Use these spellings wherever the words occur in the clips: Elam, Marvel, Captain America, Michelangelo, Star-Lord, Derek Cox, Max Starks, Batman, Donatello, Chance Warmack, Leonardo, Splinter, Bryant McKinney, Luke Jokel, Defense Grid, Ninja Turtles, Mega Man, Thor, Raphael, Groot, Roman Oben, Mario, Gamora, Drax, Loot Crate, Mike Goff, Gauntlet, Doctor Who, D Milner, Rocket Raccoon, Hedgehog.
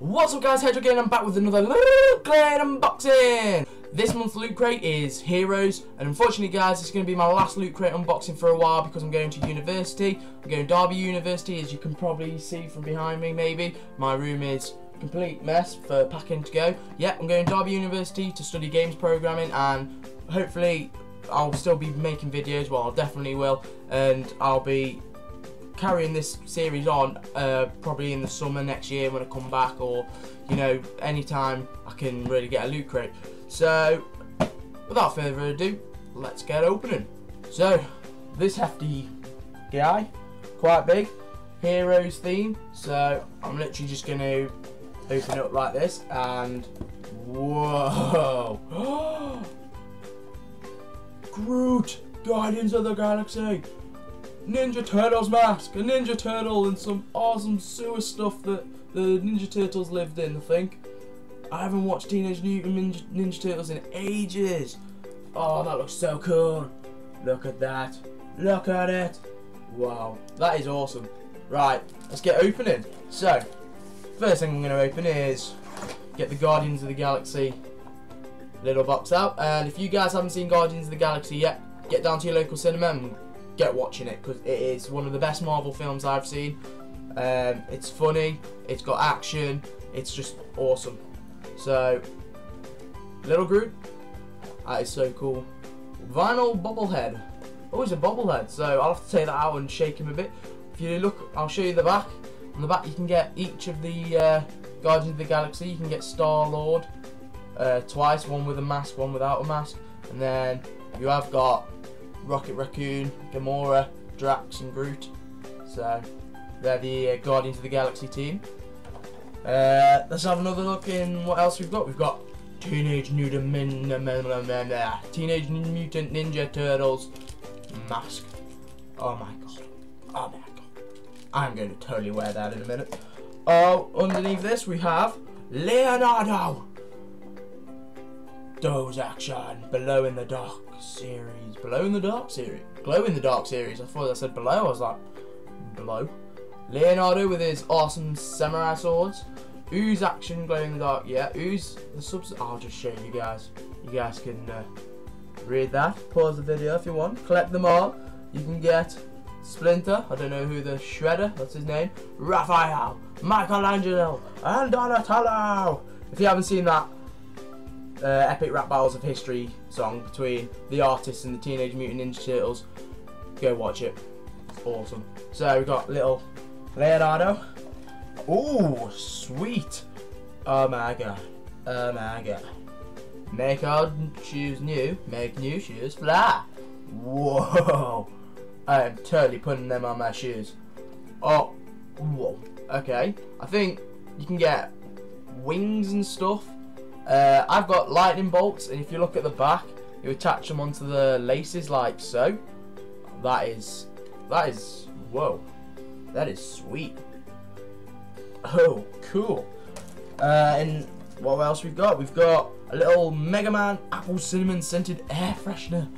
What's up guys, Hedgehog again, I'm back with another Loot Crate unboxing! This month's Loot Crate is Heroes, and unfortunately guys, it's going to be my last Loot Crate unboxing for a while because I'm going to university. I'm going to Derby University, as you can probably see from behind me maybe. My room is a complete mess for packing to go. Yeah, I'm going to Derby University to study games programming, and hopefully I'll still be making videos, well I definitely will, and I'll be carrying this series on probably in the summer next year when I come back, or you know, anytime I can really get a Loot Crate. So without further ado, let's get opening. So this hefty guy, quite big, Heroes theme, so I'm literally just going to open it up like this and whoa. Groot, Guardians of the Galaxy, Ninja Turtles mask, a Ninja Turtle, and some awesome sewer stuff that the Ninja Turtles lived in, I think. I haven't watched Teenage Mutant Ninja Turtles in ages. Oh, that looks so cool. Look at that. Look at it. Wow, that is awesome. Right, let's get opening. So, first thing I'm going to open is get the Guardians of the Galaxy little box out. And if you guys haven't seen Guardians of the Galaxy yet, get down to your local cinema and get watching it, because it is one of the best Marvel films I've seen. It's funny, it's got action, it's just awesome. So, little Groot, that is so cool. Vinyl bobblehead, oh, he's a bobblehead, so I'll have to take that out and shake him a bit. If you look, I'll show you the back. On the back you can get each of the Guardians of the Galaxy. You can get Star-Lord twice, one with a mask, one without a mask, and then you have got Rocket Raccoon, Gamora, Drax and Groot. So they're the Guardians of the Galaxy team. Let's have another look in what else we've got. We've got Teenage Mutant Ninja Turtles mask. Oh my god. Oh my god. I'm going to totally wear that in a minute. Oh, underneath this we have Leonardo. Doze action, Below in the Dark series. Below in the Dark series? Glow in the Dark series. I thought I said below. I was like, below. Leonardo with his awesome samurai swords. Ooze action, glow in the dark. Yeah, ooze. The substance. I'll just show you guys. You guys can read that. Pause the video if you want. Collect them all. You can get Splinter. I don't know who the Shredder. That's his name. Raphael, Michelangelo, and Donatello. If you haven't seen that epic rap battles of history song between the artists and the Teenage Mutant Ninja Turtles, go watch it, it's awesome. So we've got little Leonardo. Oh sweet, oh my god, oh my god. Make our shoes new, make new shoes fly. Whoa, I am totally putting them on my shoes. Oh whoa, okay, I think you can get wings and stuff. I've got lightning bolts, and if you look at the back, you attach them onto the laces like so. That is, whoa, that is sweet. Oh, cool. And what else we've got? We've got a little Mega Man apple cinnamon scented air freshener.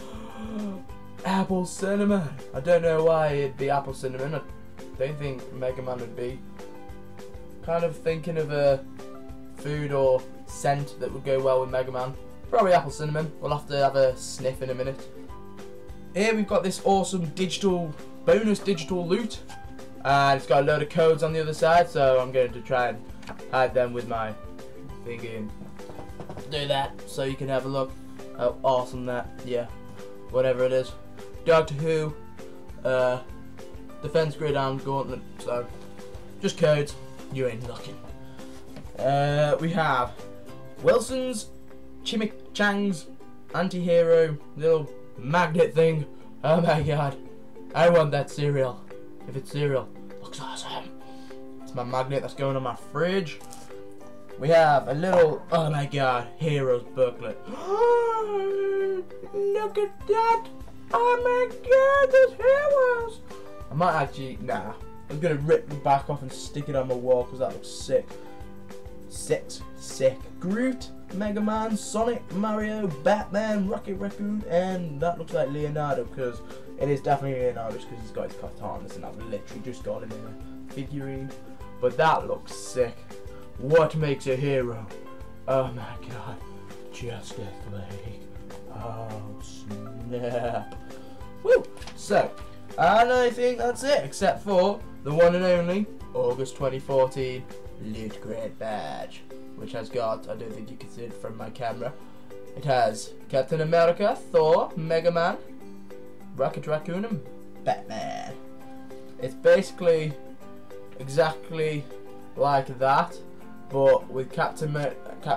Apple cinnamon. I don't know why it'd be apple cinnamon. I don't think Mega Man would be. Kind of thinking of a food or scent that would go well with Mega Man. Probably apple cinnamon. We'll have to have a sniff in a minute. Here we've got this awesome digital, bonus digital loot. And it's got a load of codes on the other side, so I'm going to try and hide them with my thingy and do that so you can have a look. Oh, awesome that. Yeah. Whatever it is. Doctor Who, Defense Grid and Gauntlet. So, just codes. You ain't looking. We have Wilson's Chimichang's anti-hero little magnet thing. Oh my god, I want that cereal. If it's cereal, looks awesome. It's my magnet that's going on my fridge. We have a little, oh my god, Heroes booklet. Look at that. Oh my god, there's Heroes. I might actually, nah, I'm gonna rip the back off and stick it on my wall because that looks sick. Sick. Groot, Mega Man, Sonic, Mario, Batman, Rocket Raccoon, and that looks like Leonardo, because it is definitely Leonardo, because he's got his katanas and I've literally just got him in a figurine. But that looks sick. What makes a hero? Oh my god. Just athletic. Oh snap. Woo! So, and I think that's it, except for the one and only August 2014 Loot Crate badge, which has got, I don't think you can see it from my camera, it has Captain America, Thor, Mega Man, Rocket Raccoon and Batman. It's basically exactly like that, but with Captain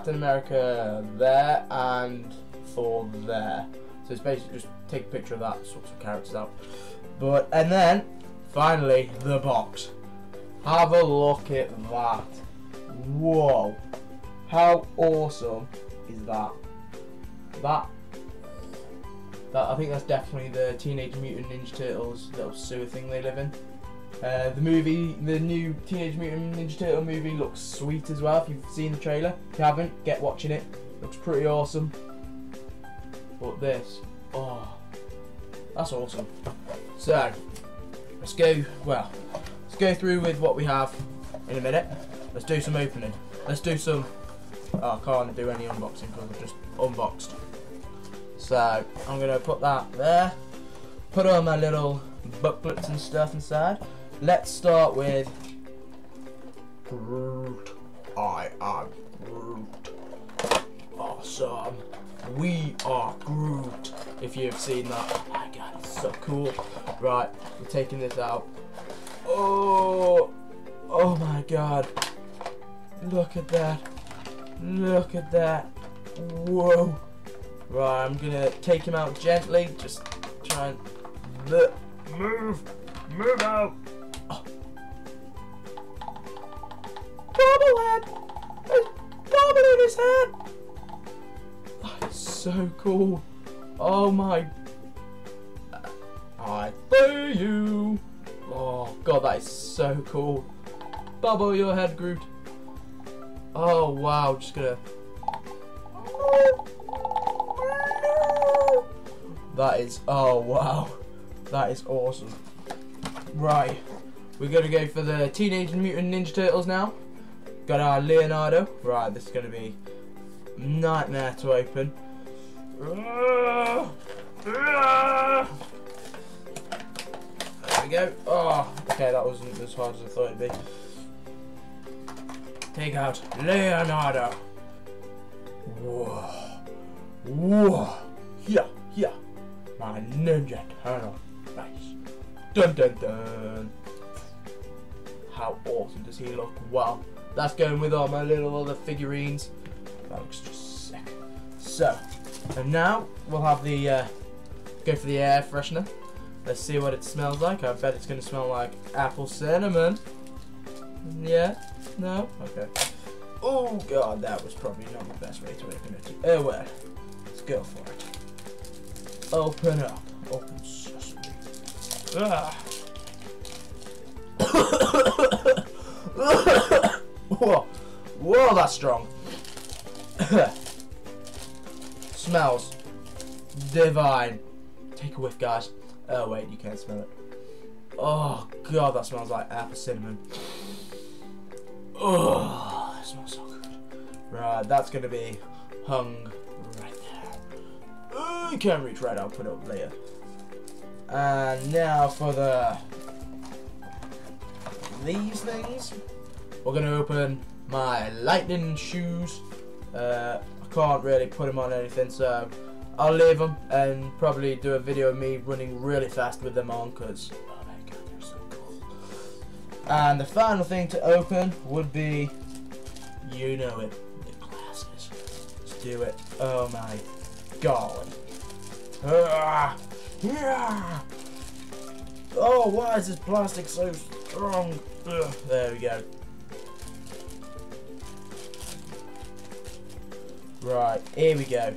America there and Thor there. So it's basically just take a picture of that, sort some characters out. But, and then, finally, the box. Have a look at that. Whoa. How awesome is that? That I think that's definitely the Teenage Mutant Ninja Turtles little sewer thing they live in. The new Teenage Mutant Ninja Turtle movie looks sweet as well, if you've seen the trailer. If you haven't, get watching it. Looks pretty awesome. But this, oh, that's awesome. So, let's go through with what we have in a minute. Let's do some opening. Let's do some, oh, I can't do any unboxing because I've just unboxed. So, I'm going to put that there. Put all my little booklets and stuff inside. Let's start with Groot. I am Groot. Awesome. We are Groot. If you've seen that, oh my god, it's so cool. Right, we're taking this out. Oh, oh my god. Look at that. Look at that. Whoa. Right, I'm gonna take him out gently. Just try and move out. Oh. Bobblehead. There's bobble in his head. That is so cool. Oh my. I see you. Oh god, that is so cool. Bubble your head, Groot. Oh wow, just gonna. That is, oh wow. That is awesome. Right, we're gonna go for the Teenage Mutant Ninja Turtles now. Got our Leonardo. Right, this is gonna be a nightmare to open. There we go. Oh, okay, that wasn't as hard as I thought it'd be. Take out Leonardo. Whoa. Whoa. Yeah, yeah. My Ninja Turtle. Nice. Dun dun dun. How awesome does he look? Wow. That's going with all my little other figurines. That looks just sick. So, and now we'll have the go for the air freshener. Let's see what it smells like. I bet it's going to smell like apple cinnamon. Yeah? No? Okay. Oh god, that was probably not the best way to open it. Oh well. Let's go for it. Open up. Open sesame. Ah. Whoa. Whoa, that's strong. Smells divine. Take a whiff, guys. Oh wait, you can't smell it. Oh god, that smells like apple cinnamon. Oh, that smells so good. Right, that's gonna be hung right there. You can't reach right. I'll put it up later. And now for these things, we're gonna open my lightning shoes. I can't really put them on anything, so I'll leave them and probably do a video of me running really fast with them on, because oh my god, they're so cool. And the final thing to open would be, you know it, the glasses. Let's do it. Oh my god. Yeah. Oh, why is this plastic so strong? There we go. Right, here we go.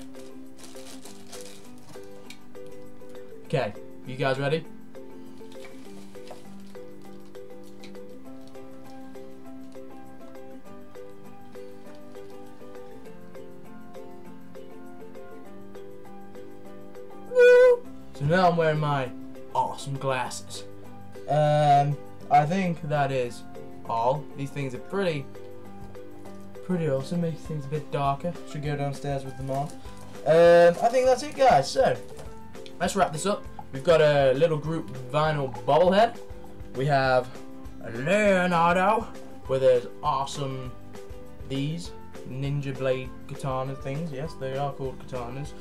Okay, you guys ready? Woo! So now I'm wearing my awesome glasses. I think that is all. These things are pretty pretty awesome, makes things a bit darker. Should go downstairs with them on. I think that's it, guys. So let's wrap this up. We've got a little Groot vinyl bobblehead. We have Leonardo with his awesome these ninja blade katana things. Yes, they are called katanas.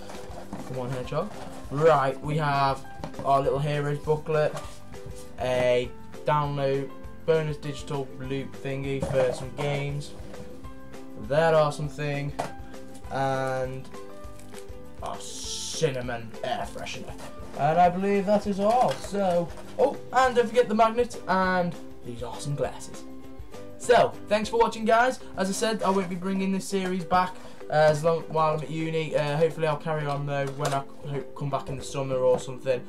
Come on, Hedgehog. Right, we have our little heroes booklet, a download bonus digital loop thingy for some games. That awesome thing, and our cinnamon air freshener. And I believe that is all. So, oh, and don't forget the magnet and these awesome glasses. So, thanks for watching, guys. As I said, I won't be bringing this series back as long while I'm at uni. Hopefully, I'll carry on though when I come back in the summer or something.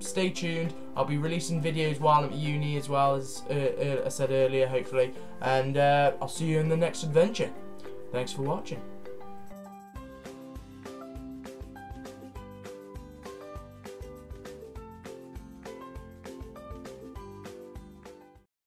Stay tuned. I'll be releasing videos while I'm at uni as well, as I said earlier. Hopefully, and I'll see you in the next adventure. Thanks for watching.